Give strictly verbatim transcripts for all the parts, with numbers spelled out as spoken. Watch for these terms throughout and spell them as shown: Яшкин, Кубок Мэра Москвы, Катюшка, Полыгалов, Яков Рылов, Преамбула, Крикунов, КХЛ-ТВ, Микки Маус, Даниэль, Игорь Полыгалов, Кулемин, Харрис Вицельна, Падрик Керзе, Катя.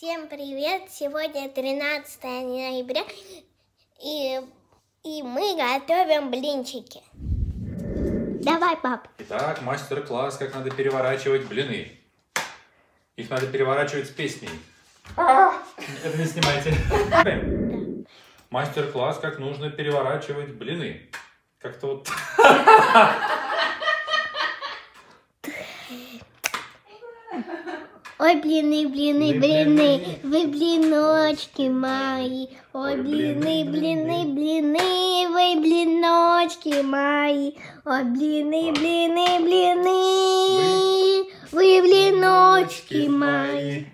Всем привет! Сегодня тринадцатое ноября, и, и мы готовим блинчики. Давай, пап! Итак, мастер-класс, как надо переворачивать блины. Их надо переворачивать с песней. Это не снимайте. Мастер-класс, как нужно переворачивать блины. Как-то вот... Ой, блины, блины, блины, вы блиночки мои. Ой, блины, блины, блины, вы блиночки мои. Ой, блины, блины, блины, вы блиночки мои.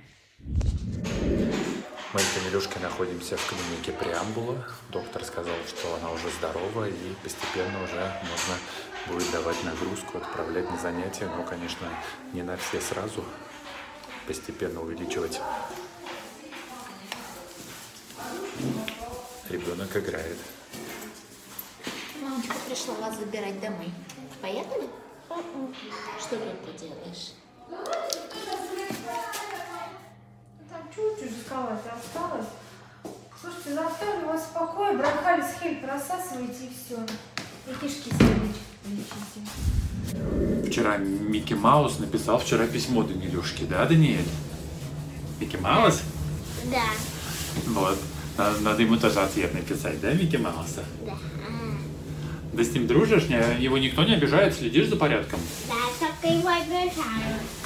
Мы с Данилюшкой находимся в клинике Преамбула. Доктор сказал, что она уже здорова и постепенно уже можно будет давать нагрузку, отправлять на занятия. Но, конечно, не на все сразу. Постепенно увеличивать. Ребенок играет. Мамочка пришла вас забирать домой. Поехали? У-у. Что тут ты делаешь? Там чуть-чуть скалась, осталось. Слушайте, заставлю вас в покое, брахалис хель просасывайте и все. И кишки садить. Вчера Микки Маус написал вчера письмо Данилюшке, да, Даниэль? Микки Маус? Да. Вот. Надо, надо ему тоже ответ написать, да, Микки Мауса? Да. Ты с ним дружишь? Его никто не обижает? Следишь за порядком? Да, только его обижают.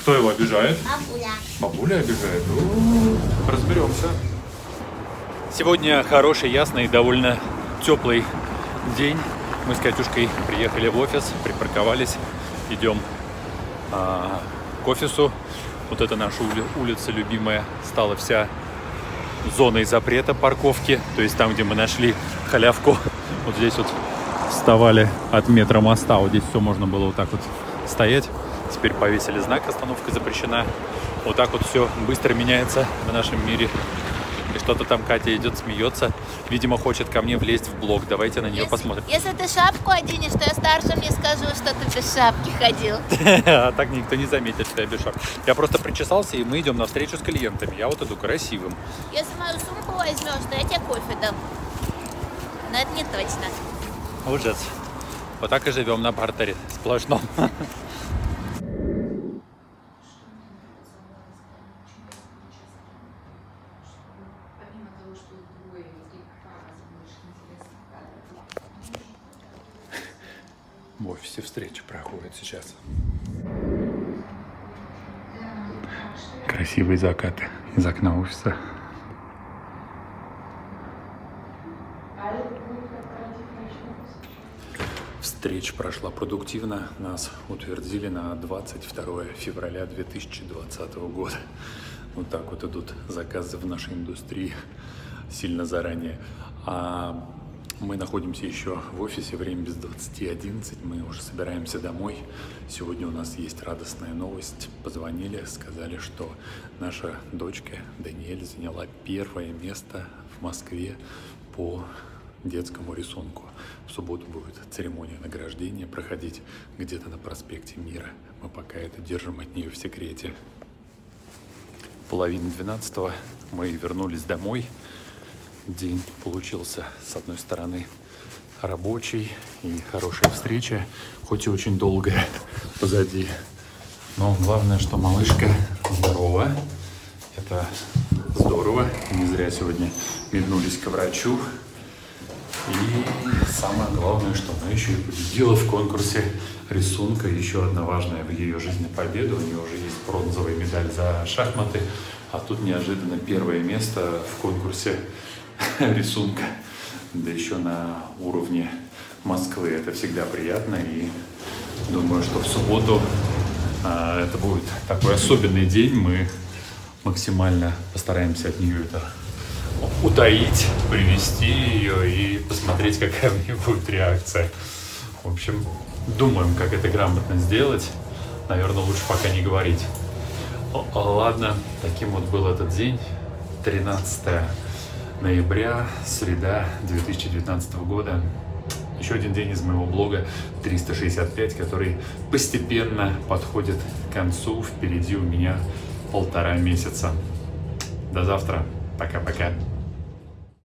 Кто его обижает? Бабуля. Бабуля обижает? О-о-о. Разберемся. Сегодня хороший, ясный и довольно теплый день. Мы с Катюшкой приехали в офис, припарковались, идем а, к офису. Вот эта наша улица любимая стала вся зоной запрета парковки. То есть там, где мы нашли халявку, вот здесь вот вставали от метра моста. Вот здесь все можно было вот так вот стоять. Теперь повесили знак «Остановка запрещена». Вот так вот все быстро меняется в нашем мире. И что-то там Катя идет, смеется. Видимо, хочет ко мне влезть в блог. Давайте на нее если, посмотрим. Если ты шапку оденешь, то я старшим не скажу, что ты без шапки ходил. А так никто не заметит, что я без шапки. Я просто причесался, и мы идем на встречу с клиентами. Я вот иду красивым. Если мою сумку возьмешь, то я тебе кофе дам. Но это не точно. Ужас. Вот так и живем на бартере сплошном. В офисе встречи проходят сейчас. Красивые закаты из окна офиса. Встреча прошла продуктивно. Нас утвердили на двадцать второе февраля две тысячи двадцатого года. Вот так вот идут заказы в нашей индустрии сильно заранее. А мы находимся еще в офисе, время без двадцати одиннадцать, мы уже собираемся домой. Сегодня у нас есть радостная новость. Позвонили, сказали, что наша дочка Даниэль заняла первое место в Москве по детскому рисунку. В субботу будет церемония награждения проходить где-то на проспекте Мира. Мы пока это держим от нее в секрете. Половина двенадцатого мы вернулись домой. День получился, с одной стороны, рабочий и хорошая встреча, хоть и очень долгая позади. Но главное, что малышка здорова. Это здорово. Не зря сегодня вернулись к врачу. И самое главное, что она еще и победила в конкурсе рисунка. Еще одна важная в ее жизни победа. У нее уже есть бронзовая медаль за шахматы. А тут неожиданно первое место в конкурсе рисунка, да еще на уровне Москвы. Это всегда приятно, и думаю, что в субботу а, это будет такой особенный день. Мы максимально постараемся от нее это утаить, привести ее и посмотреть, какая у нее будет реакция. В общем, думаем, как это грамотно сделать. Наверное, лучше пока не говорить. Ладно, таким вот был этот день. тринадцатое ноября, среда две тысячи девятнадцатого года. Еще один день из моего блога триста шестьдесят пять, который постепенно подходит к концу. Впереди у меня полтора месяца. До завтра. Пока-пока.